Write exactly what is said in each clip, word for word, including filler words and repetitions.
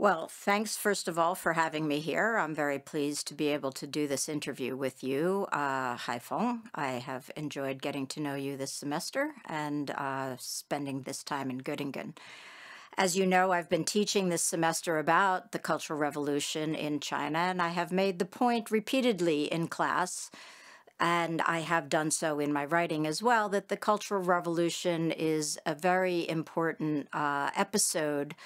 Well, thanks, first of all, for having me here. I'm very pleased to be able to do this interview with you, uh, Haifeng. I have enjoyed getting to know you this semester and uh, spending this time in Göttingen. As you know, I've been teaching this semester about the Cultural Revolution in China, and I have made the point repeatedly in class, and I have done so in my writing as well, that the Cultural Revolution is a very important uh, episode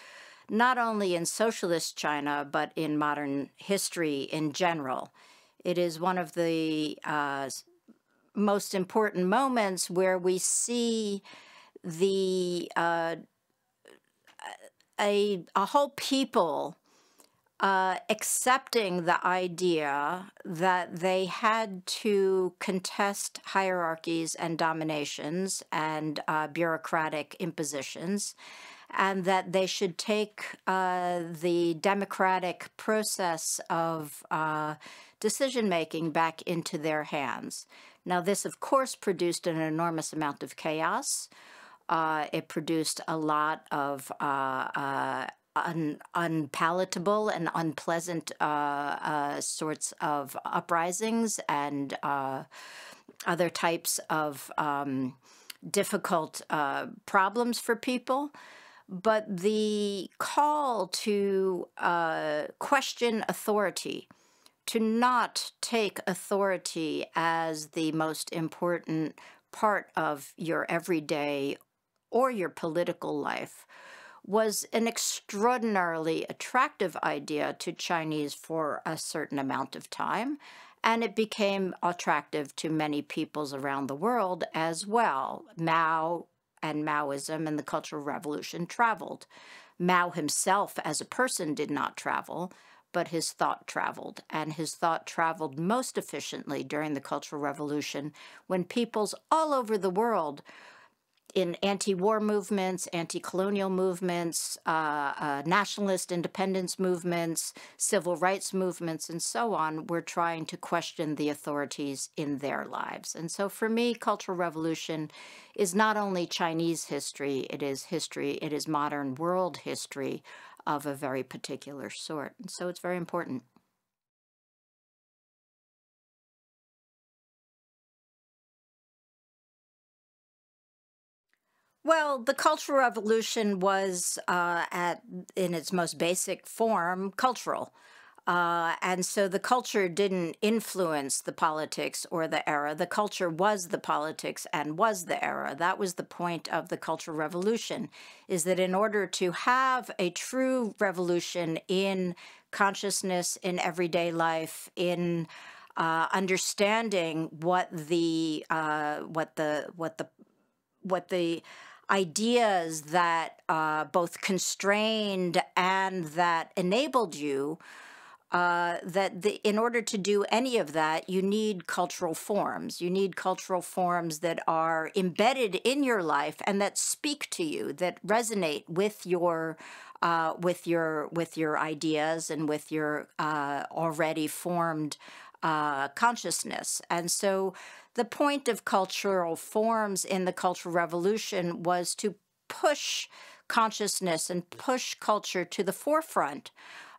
not only in socialist China, but in modern history in general. It is one of the uh, most important moments where we see the uh, a, a whole people uh, accepting the idea that they had to contest hierarchies and dominations and uh, bureaucratic impositions, and that they should take uh, the democratic process of uh, decision-making back into their hands. Now, this, of course, produced an enormous amount of chaos. Uh, it produced a lot of uh, uh, un unpalatable and unpleasant uh, uh, sorts of uprisings and uh, other types of um, difficult uh, problems for people. But the call to uh, question authority, to not take authority as the most important part of your everyday or your political life, was an extraordinarily attractive idea to Chinese for a certain amount of time. And it became attractive to many peoples around the world as well. Mao and Maoism and the Cultural Revolution traveled. Mao himself as a person did not travel, but his thought traveled, and his thought traveled most efficiently during the Cultural Revolution when peoples all over the world in anti-war movements, anti-colonial movements, uh, uh, nationalist independence movements, civil rights movements, and so on, were trying to question the authorities in their lives. And so for me, Cultural Revolution is not only Chinese history, it is history, it is modern world history of a very particular sort. And so it's very important. Well, the Cultural Revolution was, uh, at, in its most basic form, cultural. Uh, and so the culture didn't influence the politics or the era. The culture was the politics and was the era. That was the point of the Cultural Revolution, is that in order to have a true revolution in consciousness, in everyday life, in uh, understanding what the, uh, what the, what the, what the ideas that uh, both constrained and that enabled you, uh, that the, in order to do any of that, you need cultural forms. You need cultural forms that are embedded in your life and that speak to you, that resonate with your, uh, with your, with your ideas and with your uh, already formed Uh, consciousness. And so the point of cultural forms in the Cultural Revolution was to push consciousness and push culture to the forefront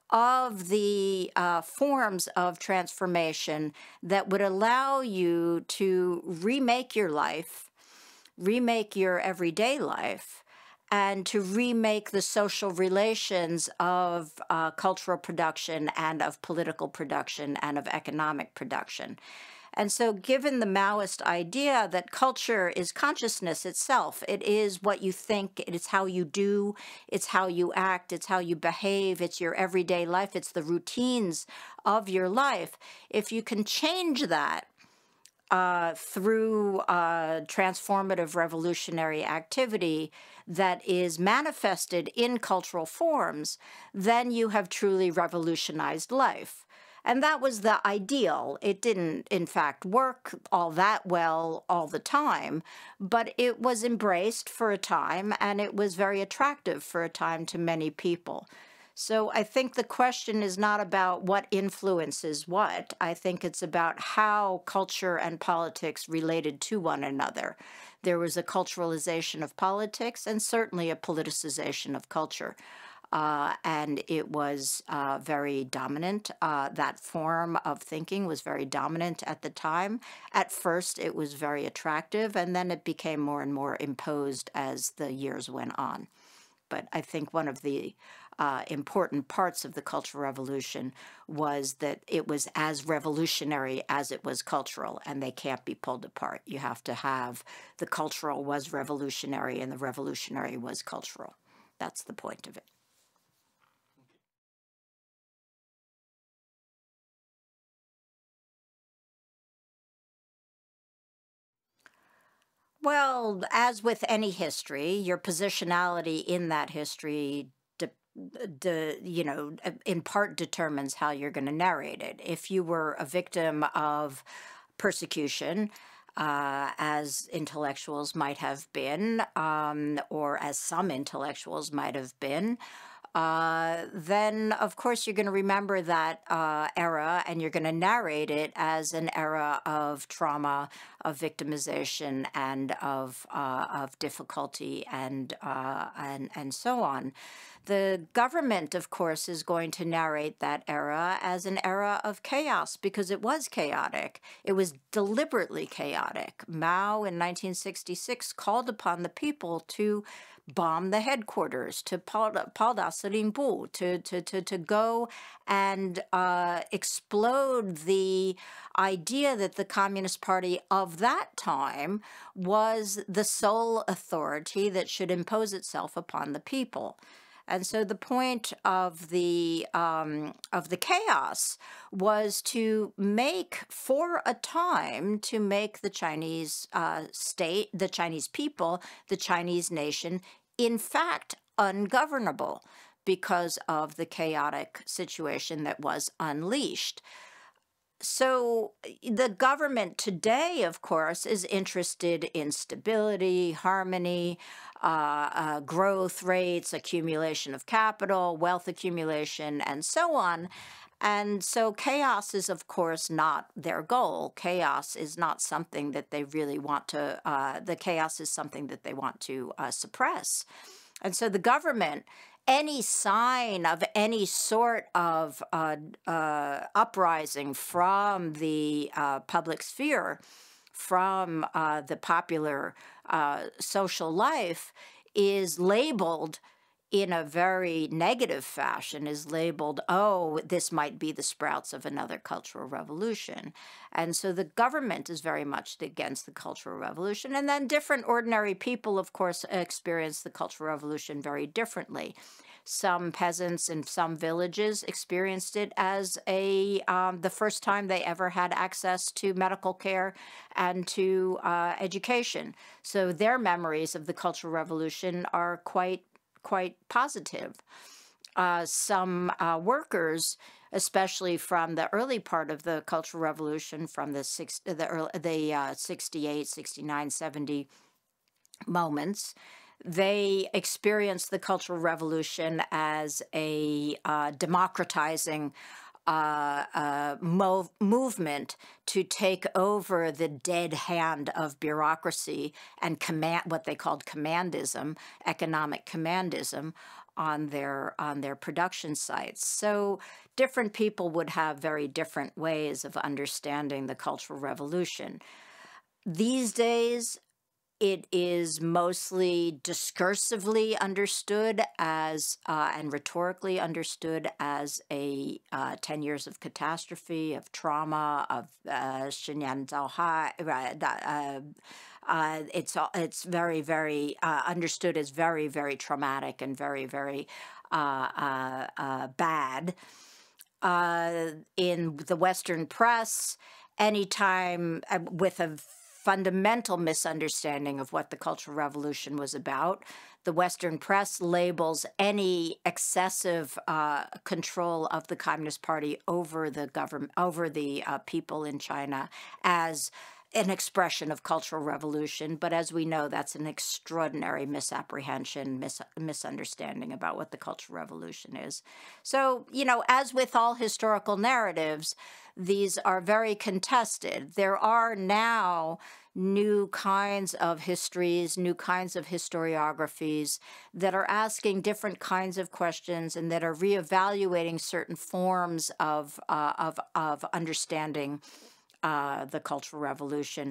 of the uh, forms of transformation that would allow you to remake your life, remake your everyday life, and to remake the social relations of uh, cultural production and of political production and of economic production. And so given the Maoist idea that culture is consciousness itself, it is what you think, it is how you do, it's how you act, it's how you behave, it's your everyday life, it's the routines of your life. If you can change that Uh, through uh, transformative revolutionary activity that is manifested in cultural forms, then you have truly revolutionized life. And that was the ideal. It didn't, in fact, work all that well all the time, but it was embraced for a time, and it was very attractive for a time to many people. So I think the question is not about what influences what. I think it's about how culture and politics related to one another. There was a culturalization of politics and certainly a politicization of culture. uh, and it was uh, very dominant. Uh, that form of thinking was very dominant at the time. At first, it was very attractive, and then it became more and more imposed as the years went on. But I think one of the uh, important parts of the Cultural Revolution was that it was as revolutionary as it was cultural, and they can't be pulled apart. You have to have the cultural was revolutionary and the revolutionary was cultural. That's the point of it. Well, as with any history, your positionality in that history, de de you know, in part determines how you're going to narrate it. If you were a victim of persecution, uh, as intellectuals might have been, um, or as some intellectuals might have been, Uh, then, of course, you're going to remember that uh, era, and you're going to narrate it as an era of trauma, of victimization, and of uh, of difficulty, and uh, and and so on. The government, of course, is going to narrate that era as an era of chaos, because it was chaotic. It was deliberately chaotic. Mao, in nineteen sixty-six, called upon the people to bomb the headquarters, to Paldasringbu, to, to, to, to go and uh, explode the idea that the Communist Party of that time was the sole authority that should impose itself upon the people. And so the point of the um, of the chaos was to make, for a time, to make the Chinese uh, state, the Chinese people, the Chinese nation, in fact, ungovernable because of the chaotic situation that was unleashed. So the government today, of course, is interested in stability, harmony, uh, uh, growth rates, accumulation of capital, wealth accumulation, and so on. And so chaos is, of course, not their goal. Chaos is not something that they really want to, uh, the chaos is something that they want to uh, suppress. And so the government, any sign of any sort of uh, uh, uprising from the uh, public sphere, from uh, the popular uh, social life, is labeled in a very negative fashion, is labeled, oh, this might be the sprouts of another Cultural Revolution. And so the government is very much against the Cultural Revolution. And then different ordinary people, of course, experience the Cultural Revolution very differently. Some peasants in some villages experienced it as a um, the first time they ever had access to medical care and to uh, education. So their memories of the Cultural Revolution are quite, quite positive. Uh, some uh, workers, especially from the early part of the Cultural Revolution, from the six, the early, the uh, sixty-eight, sixty-nine, seventy moments, they experienced the Cultural Revolution as a uh, democratizing uh, uh, mov movement to take over the dead hand of bureaucracy and command, what they called commandism, economic commandism, on their on their production sites. So different people would have very different ways of understanding the Cultural Revolution. These days, it is mostly discursively understood as uh, and rhetorically understood as a uh, ten years of catastrophe, of trauma, of uh, Shenyan Zhaohai. Uh, it's it's very very uh, understood as very very traumatic and very very uh, uh, uh, bad uh, in the Western press. Anytime uh, with a fundamental misunderstanding of what the Cultural Revolution was about. The Western press labels any excessive uh, control of the Communist Party over the government, over the uh, people in China, as an expression of Cultural Revolution. But as we know, that's an extraordinary misapprehension, mis misunderstanding about what the Cultural Revolution is. So, you know, as with all historical narratives, these are very contested. There are now new kinds of histories, new kinds of historiographies that are asking different kinds of questions and that are reevaluating certain forms of, uh, of, of understanding Uh, the Cultural Revolution,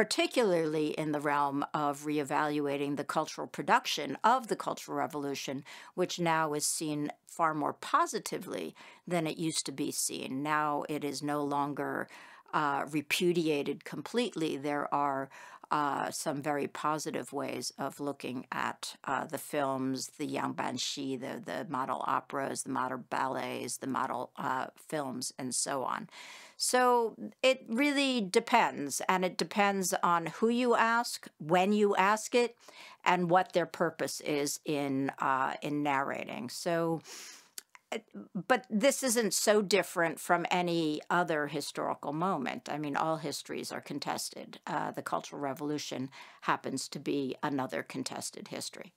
particularly in the realm of reevaluating the cultural production of the Cultural Revolution, which now is seen far more positively than it used to be seen. Now it is no longer uh, repudiated completely. There are uh, some very positive ways of looking at uh, the films, the Yang Banshi, the, the model operas, the model ballets, the model uh, films, and so on. So it really depends, and it depends on who you ask, when you ask it, and what their purpose is in uh, in narrating. So, but this isn't so different from any other historical moment. I mean, all histories are contested. Uh, the Cultural Revolution happens to be another contested history.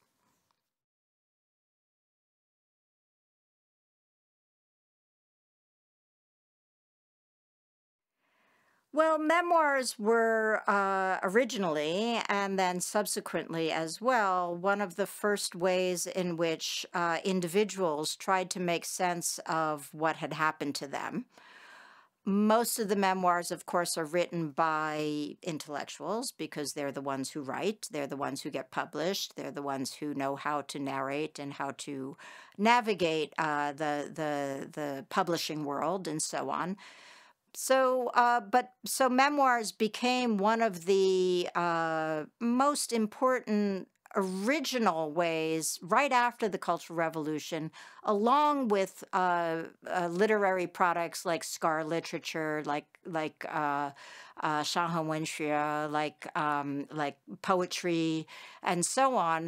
Well, memoirs were uh, originally, and then subsequently as well, one of the first ways in which uh, individuals tried to make sense of what had happened to them. Most of the memoirs, of course, are written by intellectuals because they're the ones who write, they're the ones who get published, they're the ones who know how to narrate and how to navigate uh, the, the, the publishing world and so on. So, uh, but so memoirs became one of the uh, most important original ways right after the Cultural Revolution, along with uh, uh, literary products like scar literature, like like uh, uh, Shanghai Wenxue, like um, like poetry, and so on,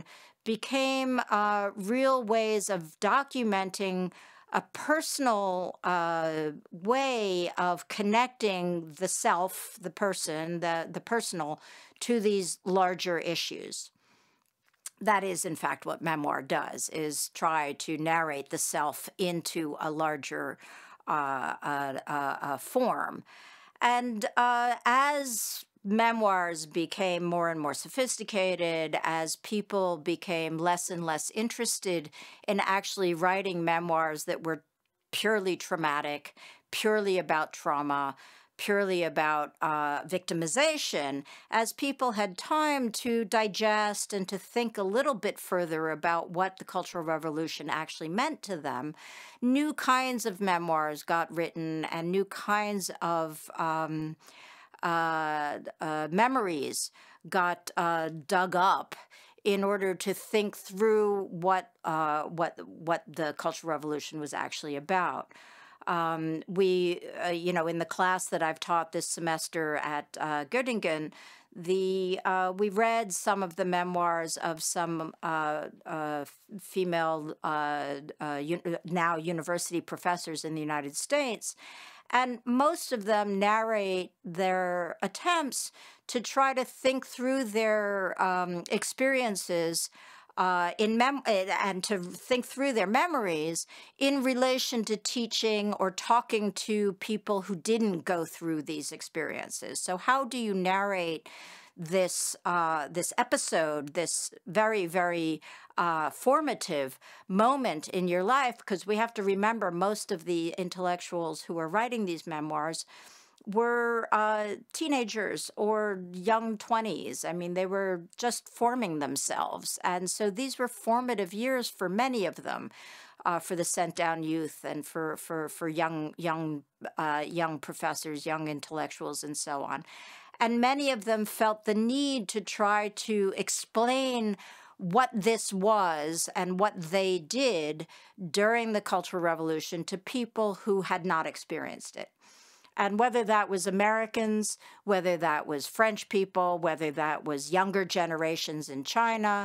became uh, real ways of documenting a personal uh, way of connecting the self, the person, the, the personal, to these larger issues. That is, in fact, what memoir does, is try to narrate the self into a larger uh, uh, uh, form. And uh, as memoirs became more and more sophisticated, as people became less and less interested in actually writing memoirs that were purely traumatic, purely about trauma, purely about uh, victimization, as people had time to digest and to think a little bit further about what the Cultural Revolution actually meant to them, new kinds of memoirs got written and new kinds of um, Uh, uh, memories got uh, dug up in order to think through what uh, what what the Cultural Revolution was actually about. Um, we, uh, you know, in the class that I've taught this semester at uh, Göttingen, the uh, we read some of the memoirs of some uh, uh, female uh, uh, un now university professors in the United States. And most of them narrate their attempts to try to think through their um, experiences uh, in mem and to think through their memories in relation to teaching or talking to people who didn't go through these experiences. So how do you narrate this uh, this episode, this very, very uh, formative moment in your life? Because we have to remember most of the intellectuals who are writing these memoirs were uh, teenagers or young twenties. I mean, they were just forming themselves. And so these were formative years for many of them, uh, for the sent-down youth and for, for, for young, young, uh, young professors, young intellectuals, and so on. And many of them felt the need to try to explain what this was and what they did during the Cultural Revolution to people who had not experienced it. And whether that was Americans, whether that was French people, whether that was younger generations in China,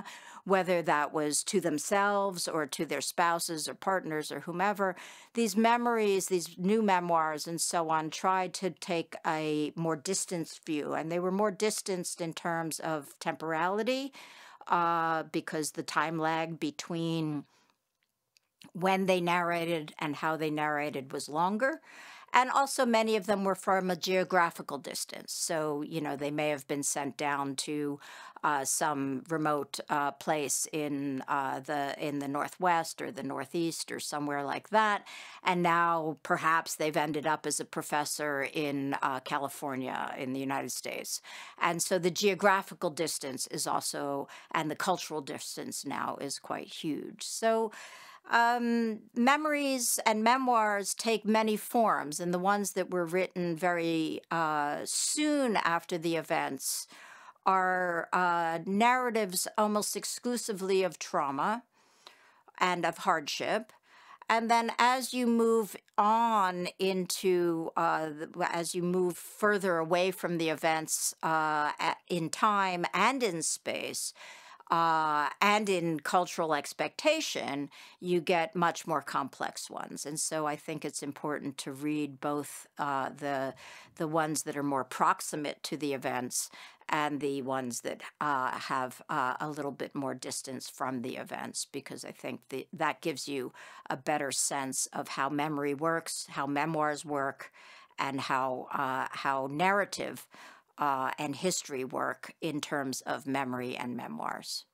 whether that was to themselves or to their spouses or partners or whomever, these memories, these new memoirs and so on, tried to take a more distanced view. And they were more distanced in terms of temporality, uh, because the time lag between when they narrated and how they narrated was longer. And also many of them were from a geographical distance. So, you know, they may have been sent down to uh, some remote uh, place in, uh, the, in the Northwest or the Northeast or somewhere like that. And now perhaps they've ended up as a professor in uh, California in the United States. And so the geographical distance is also, and the cultural distance now is quite huge. So Um, memories and memoirs take many forms, and the ones that were written very uh, soon after the events are uh, narratives almost exclusively of trauma and of hardship. And then as you move on into, uh, as you move further away from the events uh, in time and in space, Uh, and in cultural expectation, you get much more complex ones. And so I think it's important to read both uh, the, the ones that are more proximate to the events and the ones that uh, have uh, a little bit more distance from the events, because I think the, that gives you a better sense of how memory works, how memoirs work, and how, uh, how narrative Uh, and history work in terms of memory and memoirs.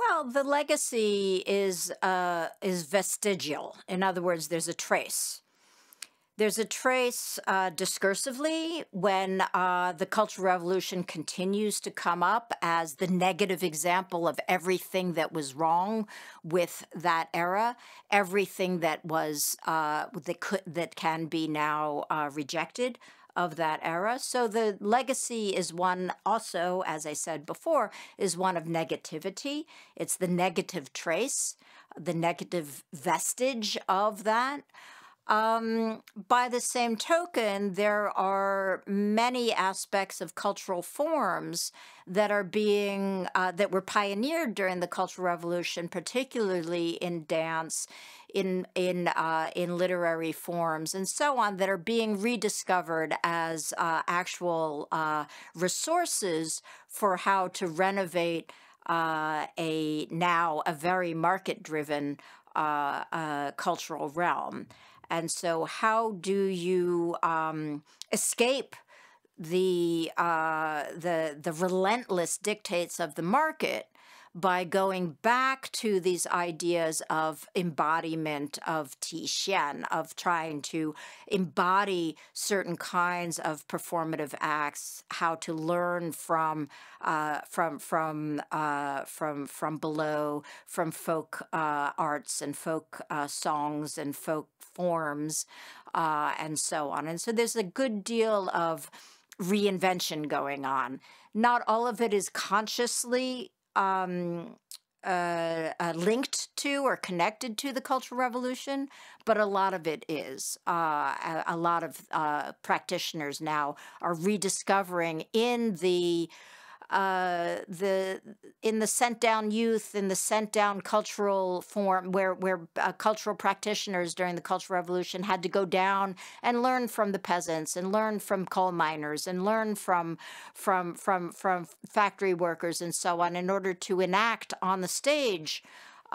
Well, the legacy is, uh, is vestigial. In other words, there's a trace. There's a trace uh, discursively when uh, the Cultural Revolution continues to come up as the negative example of everything that was wrong with that era, everything that was uh, that could that can be now uh, rejected of that era. So the legacy is one also, as I said before, is one of negativity. It's the negative trace, the negative vestige of that. Um, by the same token, there are many aspects of cultural forms that are being, uh, that were pioneered during the Cultural Revolution, particularly in dance, in, in, uh, in literary forms, and so on, that are being rediscovered as uh, actual uh, resources for how to renovate uh, a now a very market-driven uh, uh, cultural realm. And so how do you um, escape the, uh, the, the relentless dictates of the market by going back to these ideas of embodiment, of Tixian, of trying to embody certain kinds of performative acts, how to learn from uh, from from uh, from from below, from folk uh, arts and folk uh, songs and folk forms, uh, and so on. And so there's a good deal of reinvention going on. Not all of it is consciously Um, uh, uh, linked to or connected to the Cultural Revolution, but a lot of it is. Uh, a, a lot of uh, practitioners now are rediscovering in the uh, the in the sent down youth, in the sent down cultural form, where where uh, cultural practitioners during the Cultural Revolution had to go down and learn from the peasants, and learn from coal miners, and learn from from from from factory workers, and so on, in order to enact on the stage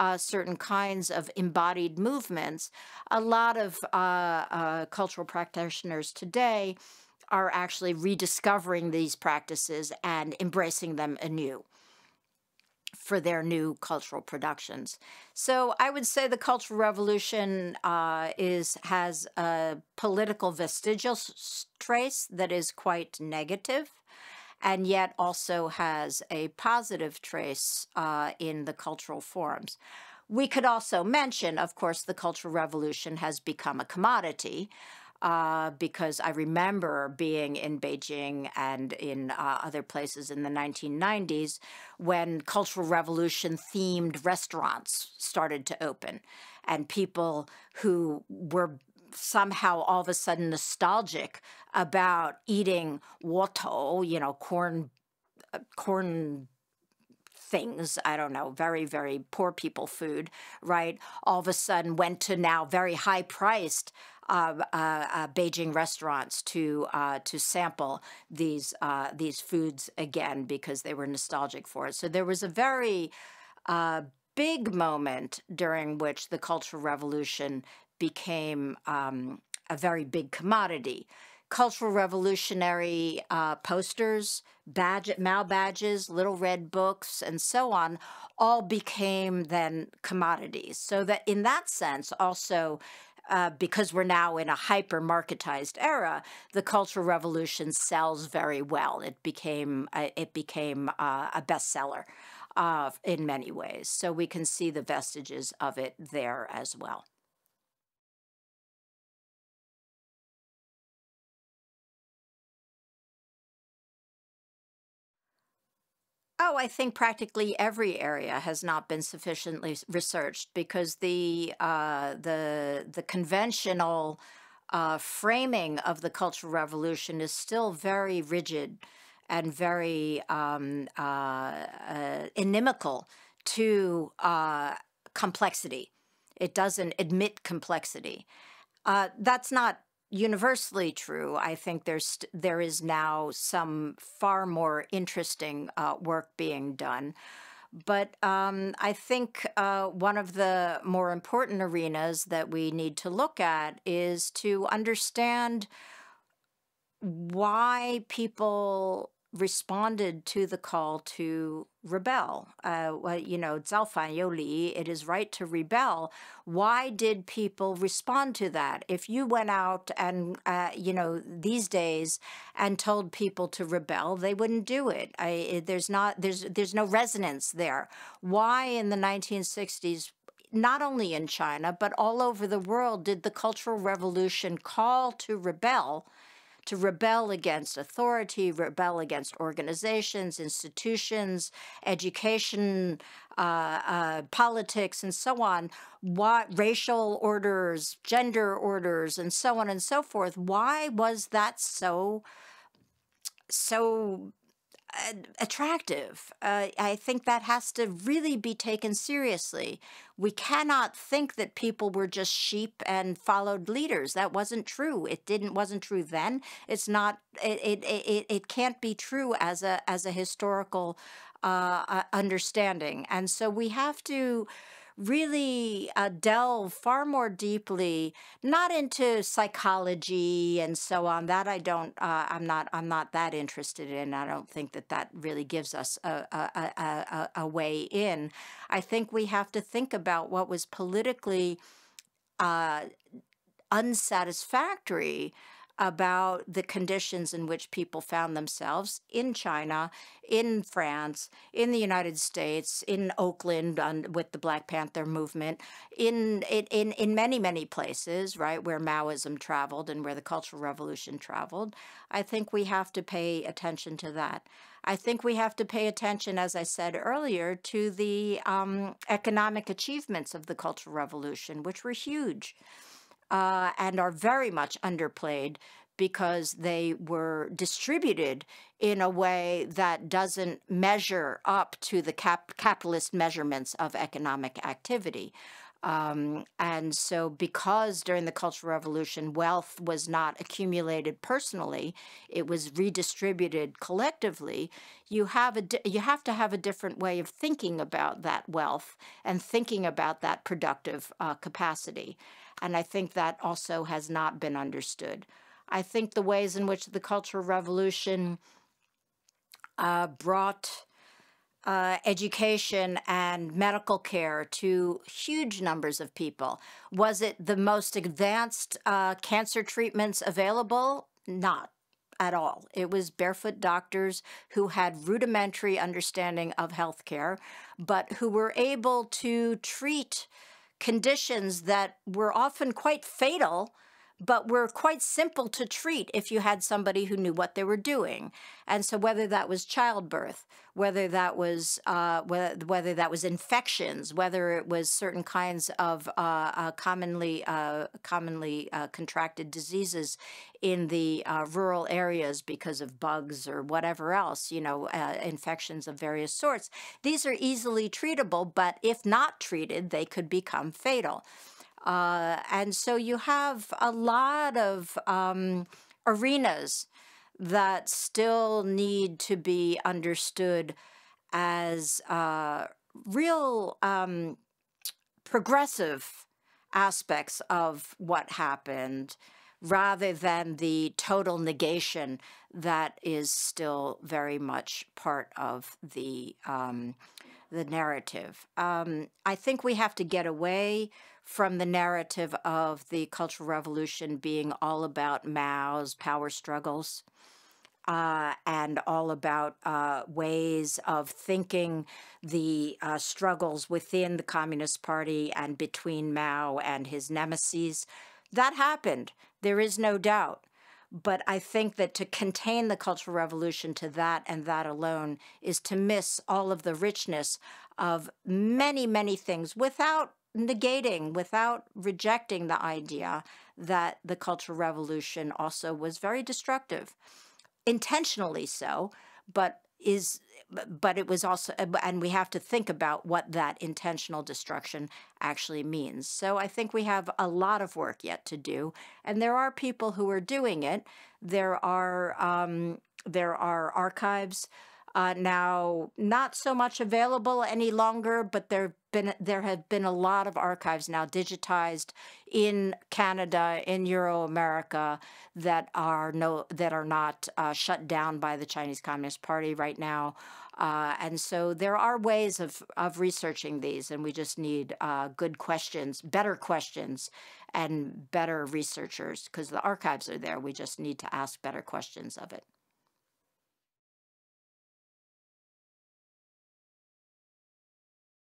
Uh, certain kinds of embodied movements. A lot of uh, uh, cultural practitioners today are actually rediscovering these practices and embracing them anew for their new cultural productions. So I would say the Cultural Revolution uh, is has a political vestigial trace that is quite negative, and yet also has a positive trace uh, in the cultural forms. We could also mention, of course, the Cultural Revolution has become a commodity, uh, because I remember being in Beijing and in uh, other places in the nineteen nineties when Cultural Revolution-themed restaurants started to open, and people who were somehow all of a sudden nostalgic about eating wotou, you know, corn, uh, corn things, I don't know, very, very poor people food, right, all of a sudden went to now very high-priced Uh, uh, uh, Beijing restaurants to uh, to sample these uh, these foods again because they were nostalgic for it. So there was a very uh, big moment during which the Cultural Revolution became um, a very big commodity. Cultural revolutionary uh, posters, badge, Mao badges, little red books, and so on, all became then commodities. So that in that sense, also, Uh, because we're now in a hyper-marketized era, the Cultural Revolution sells very well. It became uh, it became uh, a bestseller uh, in many ways. So we can see the vestiges of it there as well. Oh, I think practically every area has not been sufficiently researched because the uh, the the conventional uh, framing of the Cultural Revolution is still very rigid and very um, uh, uh, inimical to uh, complexity. It doesn't admit complexity. Uh, that's not universally true. I think there's there is now some far more interesting uh, work being done. But um, I think uh, one of the more important arenas that we need to look at is to understand why people responded to the call to rebel. Uh, well, you know, Zao Fan You Li, it is right to rebel. Why did people respond to that? If you went out and, uh, you know, these days and told people to rebel, they wouldn't do it. I, there's not, there's, there's no resonance there. Why in the nineteen sixties, not only in China, but all over the world, did the Cultural Revolution call to rebel? To rebel against authority, rebel against organizations, institutions, education, uh, uh, politics, and so on, what racial orders, gender orders, and so on and so forth. Why was that so, so attractive? Uh, I think that has to really be taken seriously. We cannot think that people were just sheep and followed leaders. That wasn't true. It didn't wasn't true then. It's not. It it it, it can't be true as a as a historical uh, understanding. And so we have to really uh, delve far more deeply, not into psychology and so on. That I don't, uh, I'm not, I'm not that interested in. I don't think that that really gives us a, a, a, a way in. I think we have to think about what was politically uh, unsatisfactory about the conditions in which people found themselves in China, in France, in the United States, in Oakland on, with the Black Panther movement, in, in, in many, many places, right, where Maoism traveled and where the Cultural Revolution traveled. I think we have to pay attention to that. I think we have to pay attention, as I said earlier, to the um, economic achievements of the Cultural Revolution, which were huge. Uh, and are very much underplayed because they were distributed in a way that doesn't measure up to the cap capitalist measurements of economic activity. Um, and so because during the Cultural Revolution, wealth was not accumulated personally, it was redistributed collectively, you have, a di you have to have a different way of thinking about that wealth and thinking about that productive uh, capacity. And I think that also has not been understood. I think the ways in which the Cultural Revolution uh, brought Uh, education and medical care to huge numbers of people. Was it the most advanced uh, cancer treatments available? Not at all. It was barefoot doctors who had rudimentary understanding of healthcare, but who were able to treat conditions that were often quite fatal, but were quite simple to treat if you had somebody who knew what they were doing. And so whether that was childbirth, whether that was uh, whether, whether that was infections, whether it was certain kinds of uh, uh, commonly uh, commonly uh, contracted diseases in the uh, rural areas because of bugs or whatever else, you know, uh, infections of various sorts, these are easily treatable, but if not treated, they could become fatal. Uh, and so you have a lot of um, arenas that still need to be understood as uh, real um, progressive aspects of what happened, rather than the total negation that is still very much part of the um, the narrative. Um, I think we have to get away from the narrative of the Cultural Revolution being all about Mao's power struggles uh, and all about uh, ways of thinking the uh, struggles within the Communist Party and between Mao and his nemesis. That happened. There is no doubt. But I think that to contain the Cultural Revolution to that and that alone is to miss all of the richness of many, many things without negating, without rejecting the idea that the Cultural Revolution also was very destructive, intentionally so, but is, but it was also, and we have to think about what that intentional destruction actually means. So I think we have a lot of work yet to do, and there are people who are doing it. There are um, there are archives uh, now, not so much available any longer, but there been there have been a lot of archives now digitized in Canada, in Euro America, that are no that are not uh, shut down by the Chinese Communist Party right now. Uh, and so there are ways of, of researching these, and we just need uh, good questions, better questions, and better researchers, because the archives are there. We just need to ask better questions of it.